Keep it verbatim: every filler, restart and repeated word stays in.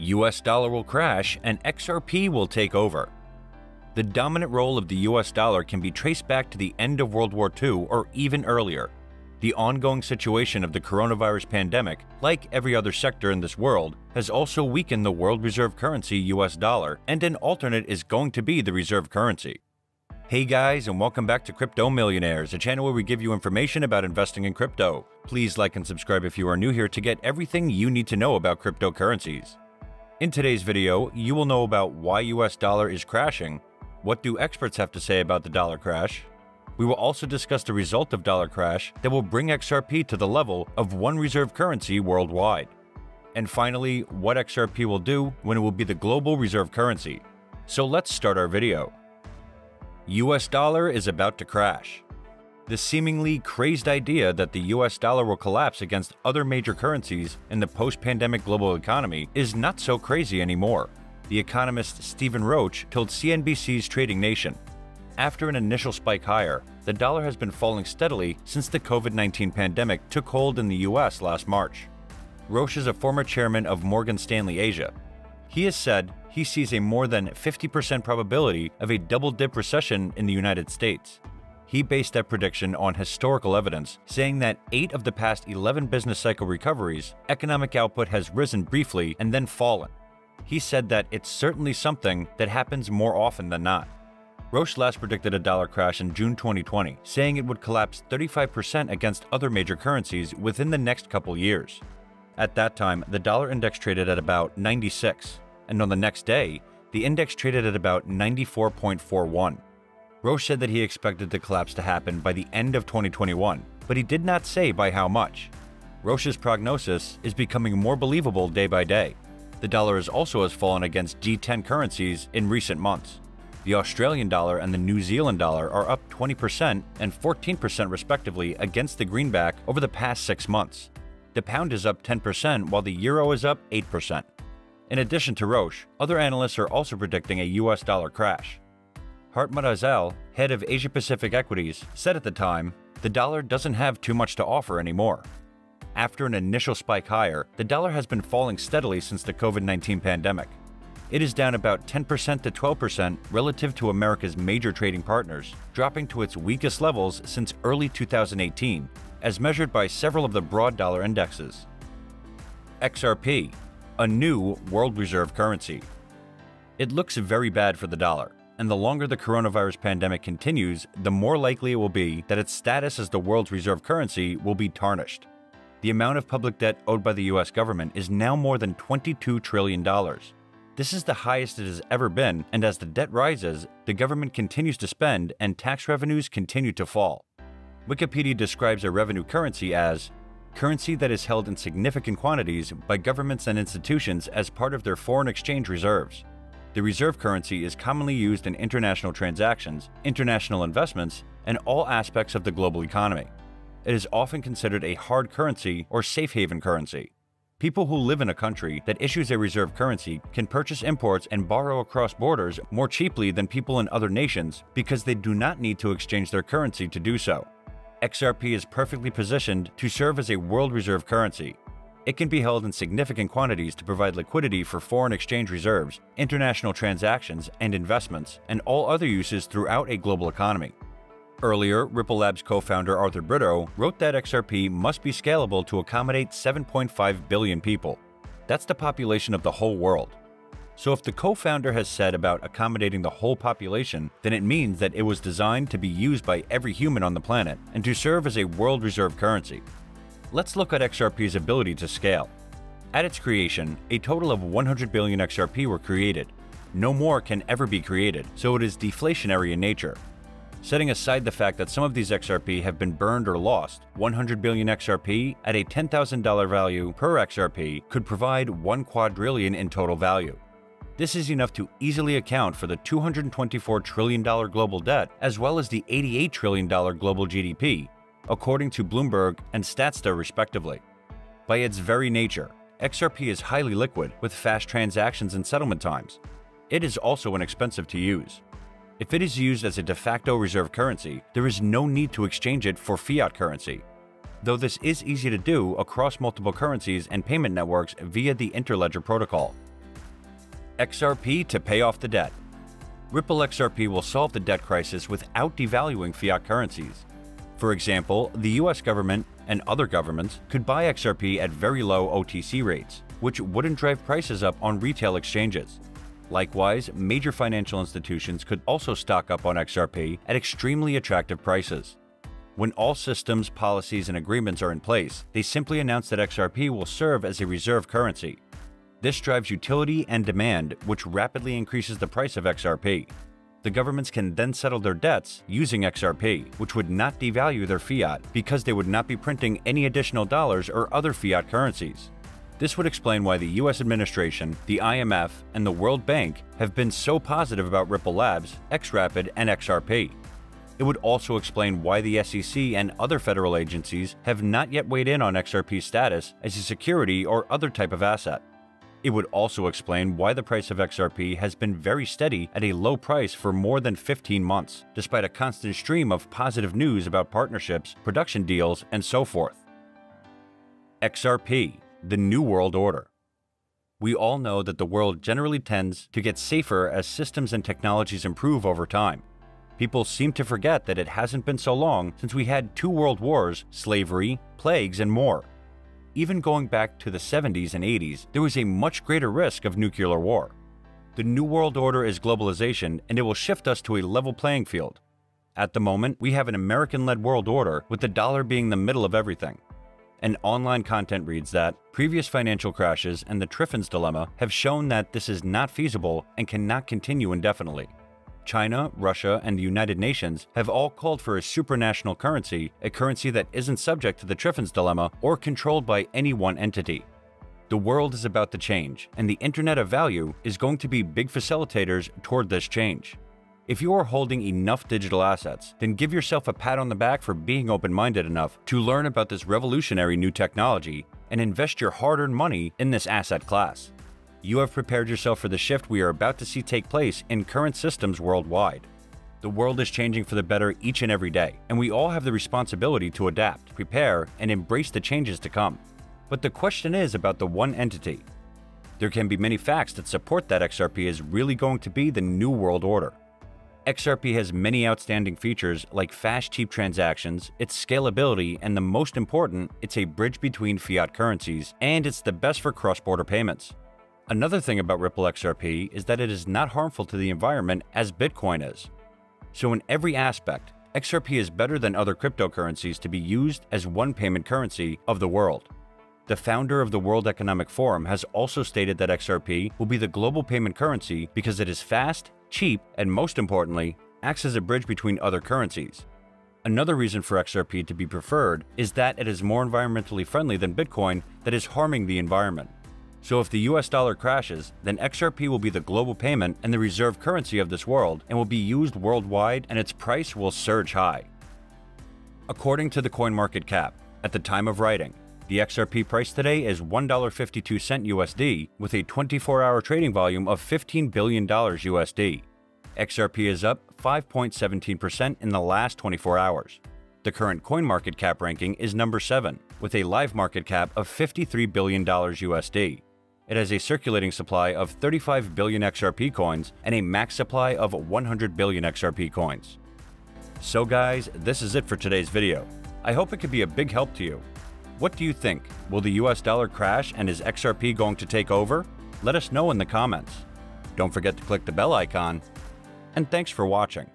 U S dollar will crash and X R P will take over. The dominant role of the U S dollar can be traced back to the end of World War Two or even earlier. The ongoing situation of the coronavirus pandemic, like every other sector in this world, has also weakened the world reserve currency U S dollar, and an alternate is going to be the reserve currency. Hey guys, and welcome back to Crypto Millionaires, a channel where we give you information about investing in crypto. Please like and subscribe if you are new here to get everything you need to know about cryptocurrencies. In today's video, you will know about why U S dollar is crashing, what do experts have to say about the dollar crash, we will also discuss the result of dollar crash that will bring X R P to the level of one reserve currency worldwide. And finally, what X R P will do when it will be the global reserve currency. So let's start our video. U S dollar is about to crash. The seemingly crazed idea that the U S dollar will collapse against other major currencies in the post-pandemic global economy is not so crazy anymore. The economist Stephen Roach told C N B C's Trading Nation, after an initial spike higher, the dollar has been falling steadily since the COVID nineteen pandemic took hold in the U S last March. Roach is a former chairman of Morgan Stanley Asia. He has said he sees a more than fifty percent probability of a double-dip recession in the United States. He based that prediction on historical evidence, saying that eight of the past eleven business cycle recoveries, economic output has risen briefly and then fallen. He said that it's certainly something that happens more often than not. Roach last predicted a dollar crash in June twenty twenty, saying it would collapse thirty-five percent against other major currencies within the next couple years. At that time, the dollar index traded at about ninety-six, and on the next day, the index traded at about ninety-four point four one. Roach said that he expected the collapse to happen by the end of twenty twenty-one, but he did not say by how much. Roach's prognosis is becoming more believable day by day. The dollar has also has fallen against G ten currencies in recent months. The Australian dollar and the New Zealand dollar are up twenty percent and fourteen percent respectively against the greenback over the past six months. The pound is up ten percent while the euro is up eight percent. In addition to Roach, other analysts are also predicting a U S dollar crash. Hartmut Hazel, head of Asia Pacific Equities, said at the time, the dollar doesn't have too much to offer anymore. After an initial spike higher, the dollar has been falling steadily since the COVID nineteen pandemic. It is down about ten percent to twelve percent relative to America's major trading partners, dropping to its weakest levels since early two thousand eighteen, as measured by several of the broad dollar indexes. X R P, a new world reserve currency. It looks very bad for the dollar, and the longer the coronavirus pandemic continues, the more likely it will be that its status as the world's reserve currency will be tarnished. The amount of public debt owed by the U S government is now more than twenty-two trillion dollars. This is the highest it has ever been, and as the debt rises, the government continues to spend and tax revenues continue to fall. Wikipedia describes a revenue currency as currency that is held in significant quantities by governments and institutions as part of their foreign exchange reserves. The reserve currency is commonly used in international transactions, international investments, and all aspects of the global economy. It is often considered a hard currency or safe haven currency. People who live in a country that issues a reserve currency can purchase imports and borrow across borders more cheaply than people in other nations because they do not need to exchange their currency to do so. X R P is perfectly positioned to serve as a world reserve currency. It can be held in significant quantities to provide liquidity for foreign exchange reserves, international transactions and investments, and all other uses throughout a global economy. Earlier, Ripple Labs co-founder Arthur Britto wrote that X R P must be scalable to accommodate seven point five billion people. That's the population of the whole world. So if the co-founder has said about accommodating the whole population, then it means that it was designed to be used by every human on the planet and to serve as a world reserve currency. Let's look at X R P's ability to scale. At its creation, a total of one hundred billion X R P were created. No more can ever be created, so it is deflationary in nature. Setting aside the fact that some of these X R P have been burned or lost, one hundred billion X R P at a ten thousand dollar value per X R P could provide one quadrillion in total value. This is enough to easily account for the two hundred twenty-four trillion dollar global debt as well as the eighty-eight trillion dollar global G D P, according to Bloomberg and Statista respectively. By its very nature, X R P is highly liquid with fast transactions and settlement times. It is also inexpensive to use. If it is used as a de facto reserve currency, there is no need to exchange it for fiat currency. Though this is easy to do across multiple currencies and payment networks via the Interledger Protocol. X R P to pay off the debt. Ripple X R P will solve the debt crisis without devaluing fiat currencies. For example, the U S government and other governments could buy X R P at very low O T C rates, which wouldn't drive prices up on retail exchanges. Likewise, major financial institutions could also stock up on X R P at extremely attractive prices. When all systems, policies, and agreements are in place, they simply announce that X R P will serve as a reserve currency. This drives utility and demand, which rapidly increases the price of X R P. The governments can then settle their debts using X R P, which would not devalue their fiat because they would not be printing any additional dollars or other fiat currencies. This would explain why the U S administration, the I M F, and the World Bank have been so positive about Ripple Labs, XRapid, and X R P. It would also explain why the S E C and other federal agencies have not yet weighed in on X R P's status as a security or other type of asset. It would also explain why the price of X R P has been very steady at a low price for more than fifteen months, despite a constant stream of positive news about partnerships, production deals, and so forth. X R P, the New World Order. We all know that the world generally tends to get safer as systems and technologies improve over time. People seem to forget that it hasn't been so long since we had two world wars, slavery, plagues, and more. Even going back to the seventies and eighties, there was a much greater risk of nuclear war. The New World Order is globalization, and it will shift us to a level playing field. At the moment, we have an American-led world order, with the dollar being the middle of everything. And online content reads that previous financial crashes and the Triffin's dilemma have shown that this is not feasible and cannot continue indefinitely. China, Russia, and the United Nations have all called for a supranational currency, a currency that isn't subject to the Triffin's dilemma or controlled by any one entity. The world is about to change, and the Internet of Value is going to be big facilitators toward this change. If you are holding enough digital assets, then give yourself a pat on the back for being open-minded enough to learn about this revolutionary new technology and invest your hard-earned money in this asset class. You have prepared yourself for the shift we are about to see take place in current systems worldwide. The world is changing for the better each and every day, and we all have the responsibility to adapt, prepare, and embrace the changes to come. But the question is about the one entity. There can be many facts that support that X R P is really going to be the new world order. X R P has many outstanding features like fast, cheap transactions, its scalability, and the most important, it's a bridge between fiat currencies, and it's the best for cross-border payments. Another thing about Ripple X R P is that it is not harmful to the environment as Bitcoin is. So in every aspect, X R P is better than other cryptocurrencies to be used as one payment currency of the world. The founder of the World Economic Forum has also stated that X R P will be the global payment currency because it is fast, cheap, and most importantly, acts as a bridge between other currencies. Another reason for X R P to be preferred is that it is more environmentally friendly than Bitcoin that is harming the environment. So if the U S dollar crashes, then X R P will be the global payment and the reserve currency of this world and will be used worldwide, and its price will surge high. According to the Coin Market Cap, at the time of writing, the X R P price today is one dollar and fifty-two cents U S D with a twenty-four hour trading volume of fifteen billion U S D. X R P is up five point one seven percent in the last twenty-four hours. The current Coin Market Cap ranking is number seven, with a live market cap of fifty-three billion U S D. It has a circulating supply of thirty-five billion X R P coins and a max supply of one hundred billion X R P coins. So guys, this is it for today's video. I hope it could be a big help to you. What do you think? Will the U S dollar crash, and is X R P going to take over? Let us know in the comments. Don't forget to click the bell icon, and thanks for watching.